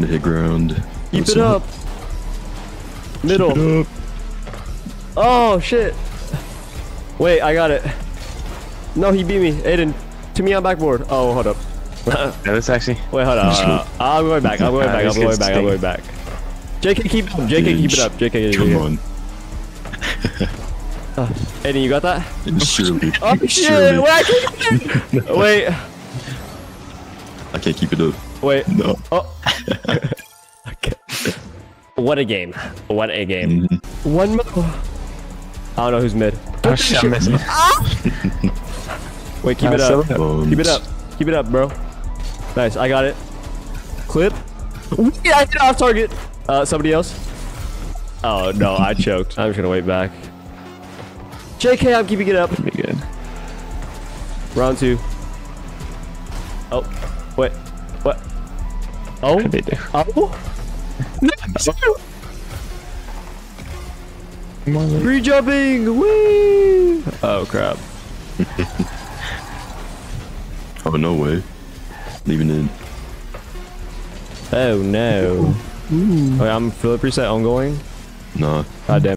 gonna hit ground. Keep it up. Middle. Keep it up. Oh shit. Wait, I got it. No, he beat me. Aiden, to me on backboard. Oh, hold up. That was actually. Wait, hold on. I'll go back. I'll go back. I'll go back. I'll go back. JK, keep it up. JK, keep it up. JK, come on. Aiden, you got that? Surely. Oh shit! Surely. Wait, I can't keep it up. Wait. I can't keep it up. Wait. No. Oh. Okay. What a game. What a game. Mm-hmm. One more. I don't know who's mid. Oh, shit. Wait, keep it up. Keep it up. Keep it up, bro. Nice, I got it. Clip. Yeah, I hit off target. Somebody else. Oh no, I choked. I'm just gonna wait back. JK, I'm keeping it up. Pretty good. Round two. Oh, wait. What? Oh. What did they do? Oh. No. Free jumping! Woo! Oh crap. Oh no way. Leaving in. Oh no. Wait, I'm flip reset ongoing? No. God damn.